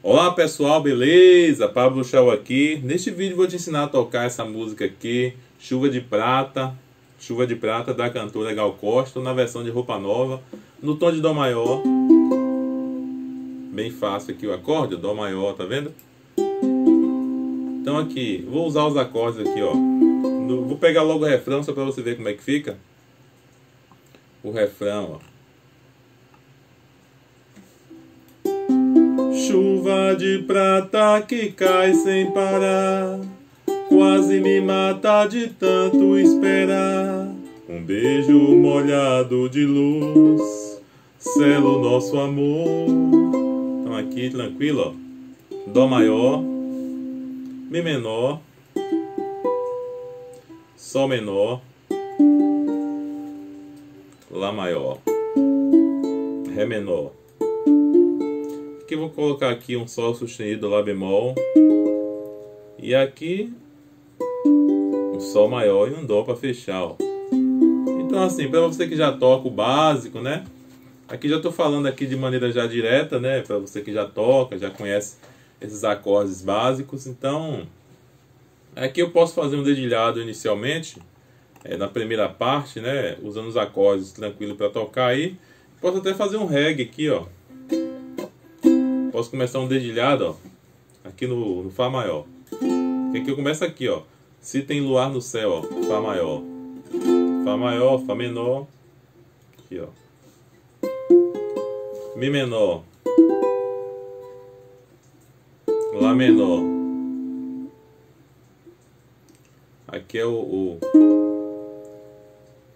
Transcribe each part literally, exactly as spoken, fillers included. Olá pessoal, beleza? Pablo Shaul aqui. Neste vídeo vou te ensinar a tocar essa música aqui, Chuva de Prata, Chuva de Prata da cantora Gal Costa, na versão de Roupa Nova, no tom de Dó maior. Bem fácil aqui o acorde, Dó maior, tá vendo? Então aqui, vou usar os acordes aqui, ó. Vou pegar logo o refrão só pra você ver como é que fica. O refrão, ó. Chuva de prata que cai sem parar, quase me mata de tanto esperar. Um beijo molhado de luz sela o nosso amor. Então aqui, tranquilo, ó. Dó maior, Mi menor, Sol menor, Lá maior, Ré menor. Aqui eu vou colocar aqui um sol sustenido, Lá bemol, e aqui um sol maior e um dó para fechar, ó. Então assim, para você que já toca o básico, né? Aqui já estou falando aqui de maneira já direta, né? Para você que já toca, já conhece esses acordes básicos. Então aqui eu posso fazer um dedilhado inicialmente, é, na primeira parte, né? Usando os acordes tranquilo para tocar aí. Posso até fazer um reggae aqui, ó. Posso começar um dedilhado, ó, aqui no, no Fá maior. E aqui eu começo aqui, ó. Se tem luar no céu, ó, Fá maior. Fá maior, Fá menor. Aqui, ó. Mi menor. Lá menor. Aqui é o, o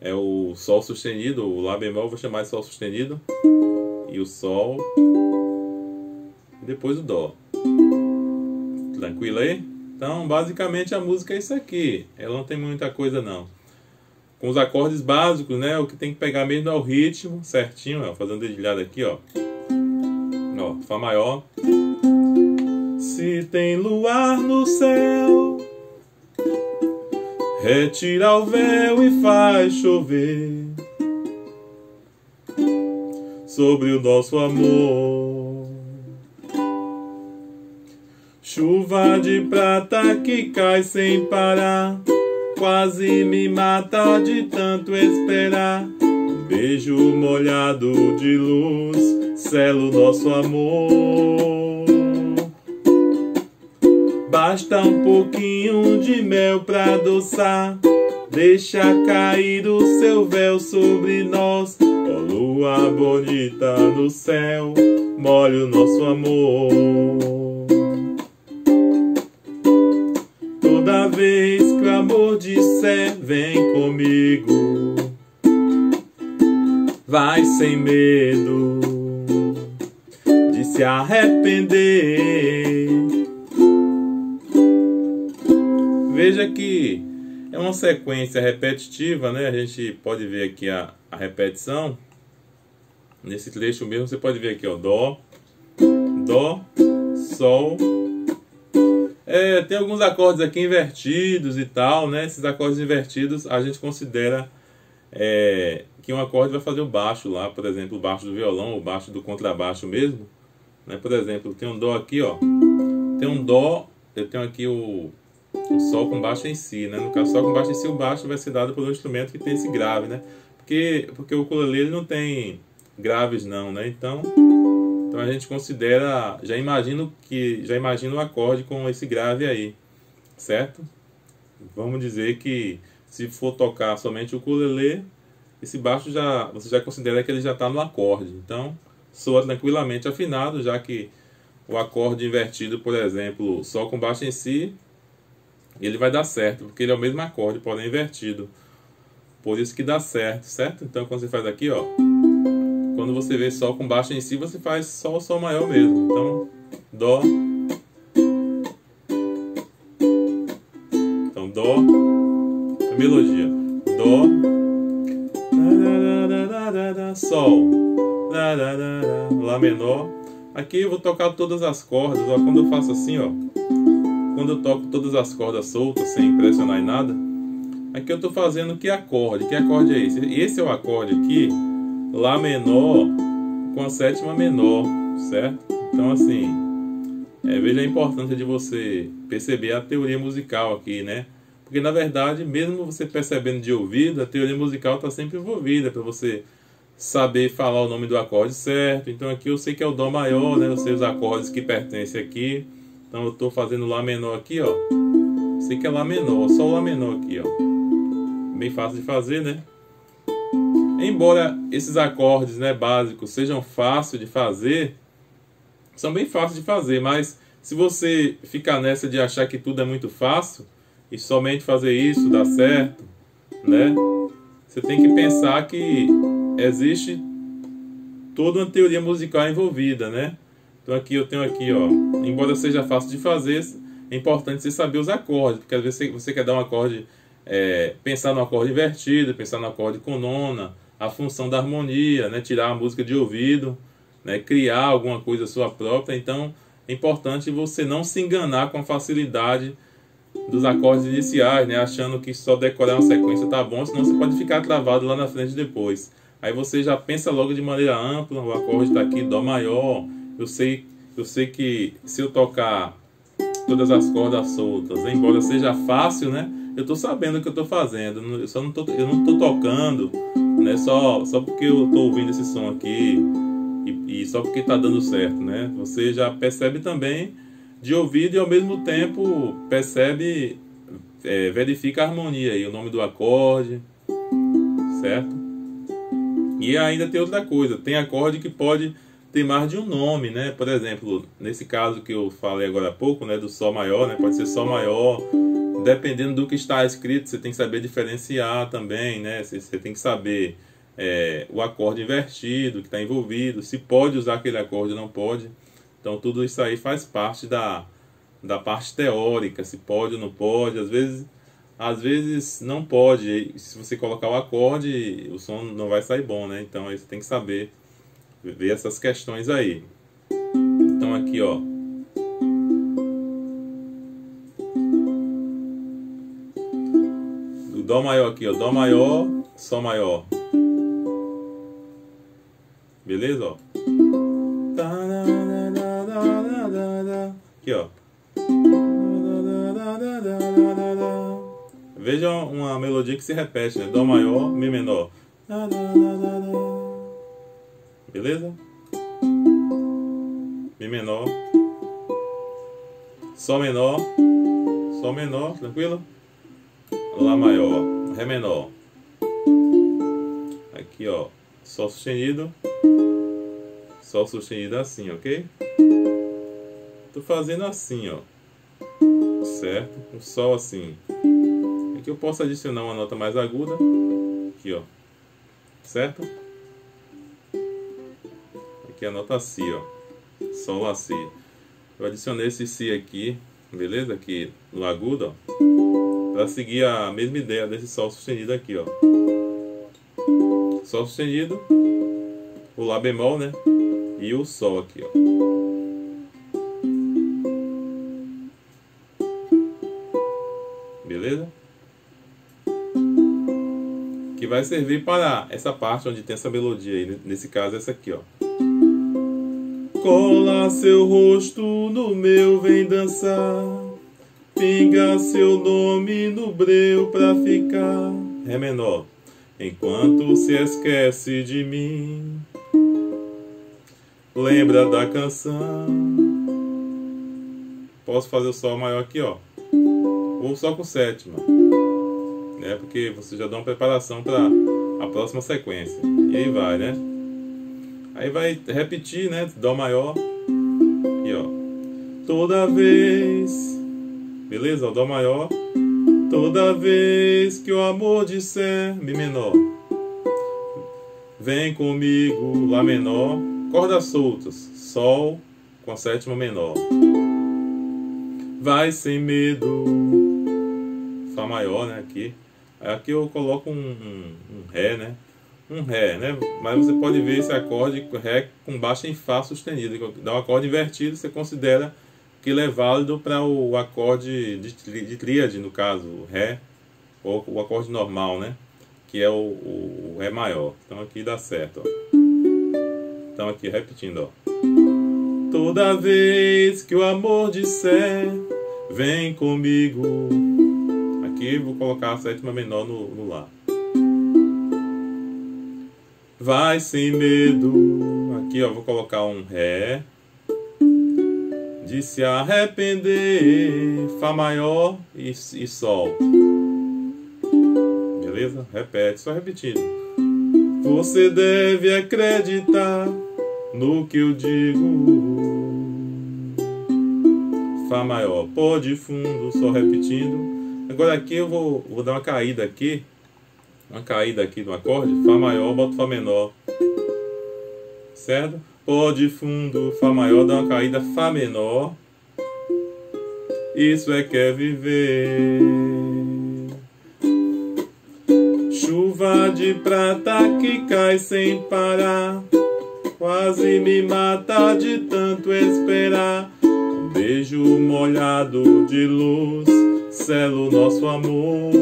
é o Sol sustenido, o Lá bemol, vou chamar de Sol sustenido. E o Sol. Depois o Dó. Tranquilo aí? Então basicamente a música é isso aqui. Ela não tem muita coisa não. Com os acordes básicos, né? O que tem que pegar mesmo é o ritmo certinho, ó. Fazendo dedilhado aqui, ó. Ó, Fá maior. Se tem luar no céu, retira o véu e faz chover sobre o nosso amor. Chuva de prata que cai sem parar, quase me mata de tanto esperar. Um beijo molhado de luz sela o nosso amor. Basta um pouquinho de mel pra adoçar, deixa cair o seu véu sobre nós. Ó lua bonita no céu, molha o nosso amor. Toda vez que o amor disser vem comigo, vai sem medo de se arrepender. Veja que é uma sequência repetitiva, né? A gente pode ver aqui a, a repetição. Nesse trecho mesmo você pode ver aqui, ó, Dó, Dó, Sol. É, tem alguns acordes aqui invertidos e tal, né? Esses acordes invertidos a gente considera é, que um acorde vai fazer o baixo lá, por exemplo, o baixo do violão, o baixo do contrabaixo mesmo, né? Por exemplo, tem um Dó aqui, ó. Tem um Dó, eu tenho aqui o, o Sol com baixo em Si, né? No caso, Sol com baixo em Si, o baixo vai ser dado por um instrumento que tem esse grave, né? Porque, porque o ukulele ele não tem graves não, né? Então... Então a gente considera, já imagino que, já imagino o acorde com esse grave aí, certo? Vamos dizer que se for tocar somente o ukulele, esse baixo já, você já considera que ele já está no acorde. Então soa tranquilamente afinado, já que o acorde invertido, por exemplo, Sol com baixo em Si, ele vai dar certo, porque ele é o mesmo acorde, porém invertido. Por isso que dá certo, certo? Então quando você faz aqui, ó. Quando você vê Sol com baixo em Si, você faz Sol, Sol maior mesmo. Então, Dó. Então, Dó. A melodia. Dó. Sol. Lá menor. Aqui eu vou tocar todas as cordas. Ó. Quando eu faço assim, ó. Quando eu toco todas as cordas soltas, sem pressionar em nada. Aqui eu estou fazendo que acorde. Que acorde é esse? Esse é o acorde aqui. Lá menor com a sétima menor, certo? Então assim, É, veja a importância de você perceber a teoria musical aqui, né? Porque, na verdade, mesmo você percebendo de ouvido, a teoria musical está sempre envolvida para você saber falar o nome do acorde certo. Então aqui eu sei que é o Dó maior, né? Eu sei os acordes que pertencem aqui. Então eu estou fazendo Lá menor aqui, ó. Eu sei que é Lá menor, só o Lá menor aqui, ó. Bem fácil de fazer, né? Embora esses acordes, né, básicos sejam fáceis de fazer, são bem fáceis de fazer, mas se você ficar nessa de achar que tudo é muito fácil e somente fazer isso dá certo, né? Você tem que pensar que existe toda uma teoria musical envolvida, né? Então aqui eu tenho aqui, ó, embora seja fácil de fazer, é importante você saber os acordes, porque às vezes você quer dar um acorde, é, pensar no acorde invertido, pensar no acorde com nona, a função da harmonia, né? Tirar a música de ouvido, né? Criar alguma coisa sua própria. Então é importante você não se enganar com a facilidade dos acordes iniciais, né? Achando que só decorar uma sequência tá bom, senão você pode ficar travado lá na frente depois. Aí você já pensa logo de maneira ampla, o acorde está aqui, Dó maior, eu sei, eu sei que se eu tocar todas as cordas soltas, embora seja fácil, né? Eu tô sabendo o que eu tô fazendo, eu só não tô, eu não tô tocando, né? Só, só porque eu tô ouvindo esse som aqui e, e só porque tá dando certo, né? Você já percebe também de ouvido e ao mesmo tempo percebe, é, verifica a harmonia aí, o nome do acorde, certo? E ainda tem outra coisa, tem acorde que pode ter mais de um nome, né? Por exemplo, nesse caso que eu falei agora há pouco, né? Do Sol maior, né? Pode ser Sol maior. Dependendo do que está escrito, você tem que saber diferenciar também, né? Você tem que saber, é, o acorde invertido que está envolvido, se pode usar aquele acorde ou não pode. Então tudo isso aí faz parte da, da parte teórica, se pode ou não pode. Às vezes, às vezes não pode, se você colocar o acorde, o som não vai sair bom, né? Então aí você tem que saber ver essas questões aí. Então aqui, ó. Dó maior aqui, ó, Dó maior, Sol maior. Beleza, ó. Aqui, ó. Veja uma melodia que se repete, né? Dó maior, Mi menor. Beleza? Mi menor. Sol menor. Sol menor, tranquilo? Lá maior, Ré menor. Aqui, ó, Sol sustenido. Sol sustenido assim, ok? Tô fazendo assim, ó. Certo? Um Sol assim. Aqui eu posso adicionar uma nota mais aguda. Aqui, ó. Certo? Aqui a nota Si, ó. Sol, Lá, Si. Eu adicionei esse Si aqui, beleza? Aqui no agudo, ó. Para seguir a mesma ideia desse Sol sustenido aqui, ó. Sol sustenido, o Lá bemol, né? E o Sol aqui, ó. Beleza? Que vai servir para essa parte onde tem essa melodia aí. Nesse caso, essa aqui, ó. Cola seu rosto no meu, vem dançar. Pinga seu nome no breu pra ficar. Ré menor. Enquanto se esquece de mim, lembra da canção. Posso fazer o Sol maior aqui, ó. Ou só com sétima, né? Porque você já dá uma preparação para a próxima sequência. E aí vai, né? Aí vai repetir, né? Dó maior. E ó. Toda vez. Beleza? O Dó maior. Toda vez que o amor disser, Mi menor. Vem comigo, Lá menor. Cordas soltas, Sol com a sétima menor. Vai sem medo. Fá maior, né? Aqui. Aqui eu coloco um, um, um Ré, né? Um Ré, né? Mas você pode ver esse acorde Ré com baixa em Fá sustenido. Dá um acorde invertido, você considera que ele é válido para o acorde de, tri, de tríade, no caso, o Ré, ou o acorde normal, né? Que é o, o, o Ré maior. Então aqui dá certo, ó. Então aqui, repetindo, ó. toda vez que o amor disser, vem comigo. Aqui vou colocar a sétima menor no, no Lá. Vai sem medo. Aqui, ó, vou colocar um Ré. De se arrepender. Fá maior e, e Sol. Beleza? Repete, só repetindo. Você deve acreditar no que eu digo. Fá maior, pó de fundo, só repetindo. Agora aqui eu vou, vou dar uma caída aqui. Uma caída aqui no acorde, Fá maior, boto Fá menor. Certo? Pó de fundo, Fá maior, dá uma caída, Fá menor. Isso é que é viver. Chuva de prata que cai sem parar, quase me mata de tanto esperar. Um beijo molhado de luz sela o nosso amor.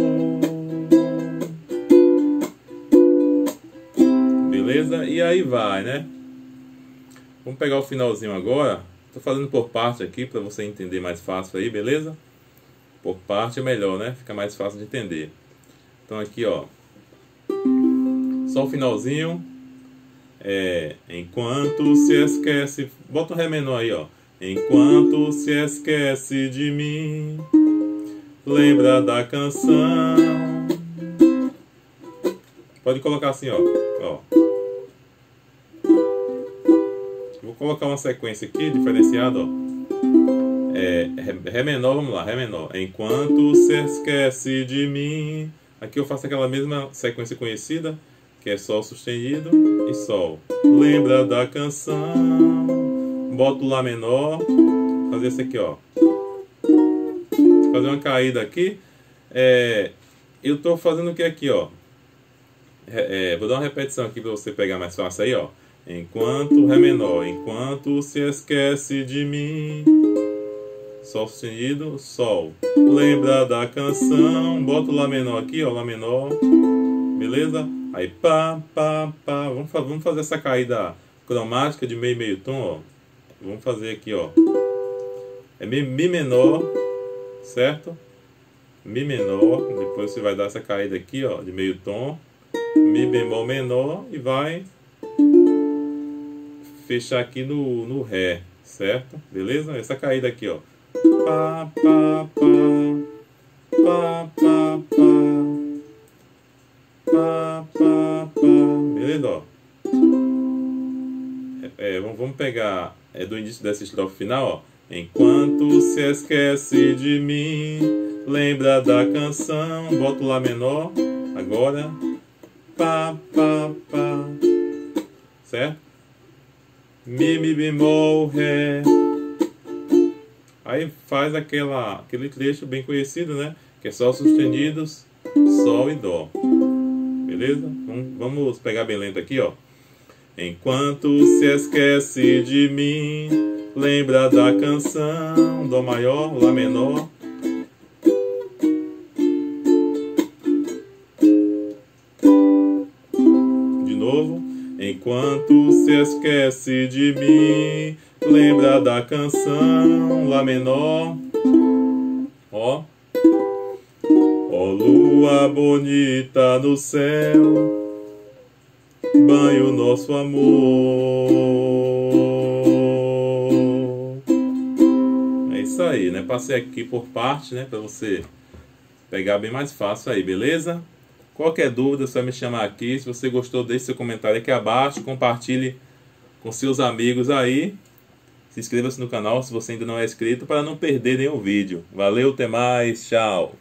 Beleza? E aí vai, né? Vamos pegar o finalzinho agora. Tô fazendo por parte aqui para você entender mais fácil aí, beleza? Por parte é melhor, né? Fica mais fácil de entender. Então aqui, ó, só o finalzinho. É, enquanto se esquece... Bota um Ré menor aí, ó. Enquanto se esquece de mim, lembra da canção. Pode colocar assim, ó. Ó. Vou colocar uma sequência aqui, diferenciada, ó. É, Ré menor, vamos lá, Ré menor. Enquanto se esquece de mim. Aqui eu faço aquela mesma sequência conhecida, que é Sol sustenido e Sol. Lembra da canção. Boto o Lá menor. Fazer isso aqui, ó. Fazer uma caída aqui. É, eu tô fazendo o que aqui, ó? É, é, vou dar uma repetição aqui pra você pegar mais fácil aí, ó. Enquanto Ré menor, enquanto se esquece de mim, Sol sustenido, Sol. Lembra da canção. Bota o Lá menor aqui, ó, Lá menor. Beleza? Aí pá, pá, pá. Vamos, vamos fazer essa caída cromática de meio meio tom, ó. Vamos fazer aqui, ó. É Mi, mi menor, certo? Mi menor. Depois você vai dar essa caída aqui, ó, de meio tom. Mi bemol menor e vai fechar aqui no, no Ré, certo? Beleza? Essa caída aqui, ó. Pá, pá, pá. Pá, pá, pá. Pá, pá, pá. Beleza, ó. É, é, vamos pegar é, do início dessa estrofe final, ó. Enquanto se esquece de mim, lembra da canção. Bota o Lá menor. Agora. Pá, pá, pá. Certo? Mi, mi bemol, Ré. Aí faz aquela, aquele trecho bem conhecido, né? Que é Sol sustenidos, Sol e Dó. Beleza? Vamos, vamos pegar bem lento aqui, ó. Enquanto se esquece de mim, lembra da canção. Dó maior, Lá menor. De novo. Enquanto se esquece de mim, lembra da canção. Lá menor. Ó. Ó lua bonita no céu, banha o nosso amor. É isso aí, né? Passei aqui por parte, né? Pra você pegar bem mais fácil aí, beleza? Qualquer dúvida, é só me chamar aqui. Se você gostou, deixe seu comentário aqui abaixo. Compartilhe com seus amigos aí. Se inscreva-se no canal se você ainda não é inscrito, para não perder nenhum vídeo. Valeu, até mais. Tchau.